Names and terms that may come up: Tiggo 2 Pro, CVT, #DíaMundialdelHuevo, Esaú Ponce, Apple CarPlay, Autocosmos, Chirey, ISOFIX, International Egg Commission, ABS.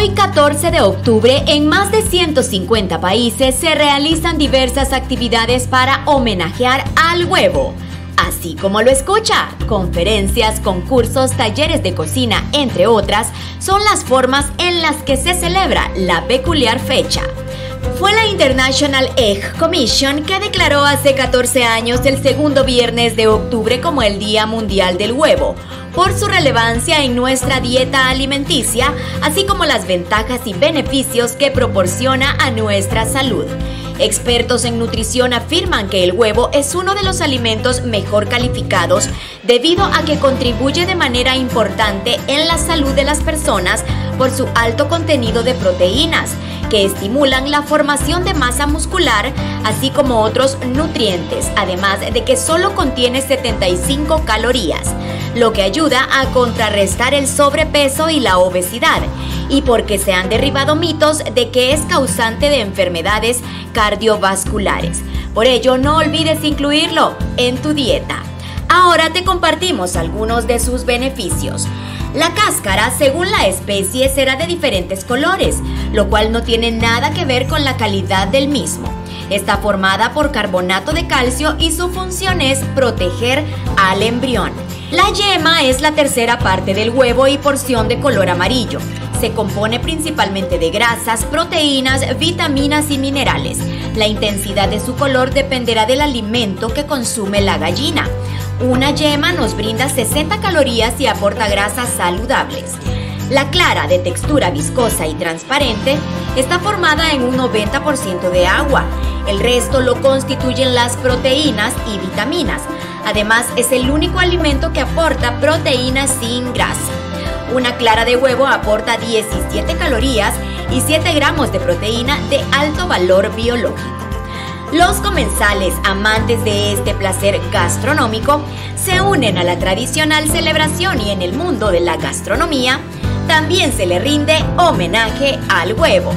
hoy 14 de octubre, en más de 150 países se realizan diversas actividades para homenajear al huevo. Así como lo escucha, conferencias, concursos, talleres de cocina, entre otras, son las formas en las que se celebra la peculiar fecha. Fue la International Egg Commission que declaró hace 14 años el segundo viernes de octubre como el Día Mundial del Huevo, por su relevancia en nuestra dieta alimenticia, así como las ventajas y beneficios que proporciona a nuestra salud. Expertos en nutrición afirman que el huevo es uno de los alimentos mejor calificados debido a que contribuye de manera importante en la salud de las personas por su alto contenido de proteínas, que estimulan la formación de masa muscular, así como otros nutrientes, además de que solo contiene 75 calorías, lo que ayuda a contrarrestar el sobrepeso y la obesidad, y porque se han derribado mitos de que es causante de enfermedades cardiovasculares. Por ello, no olvides incluirlo en tu dieta. Ahora te compartimos algunos de sus beneficios. La cáscara, según la especie, será de diferentes colores, lo cual no tiene nada que ver con la calidad del mismo. Está formada por carbonato de calcio y su función es proteger al embrión. La yema es la tercera parte del huevo y porción de color amarillo. Se compone principalmente de grasas, proteínas, vitaminas y minerales. La intensidad de su color dependerá del alimento que consume la gallina. Una yema nos brinda 60 calorías y aporta grasas saludables. La clara, de textura viscosa y transparente, está formada en un 90% de agua. El resto lo constituyen las proteínas y vitaminas. Además, es el único alimento que aporta proteínas sin grasa. Una clara de huevo aporta 17 calorías y 7 gramos de proteína de alto valor biológico. Los comensales, amantes de este placer gastronómico, se unen a la tradicional celebración y en el mundo de la gastronomía también se le rinde homenaje al huevo.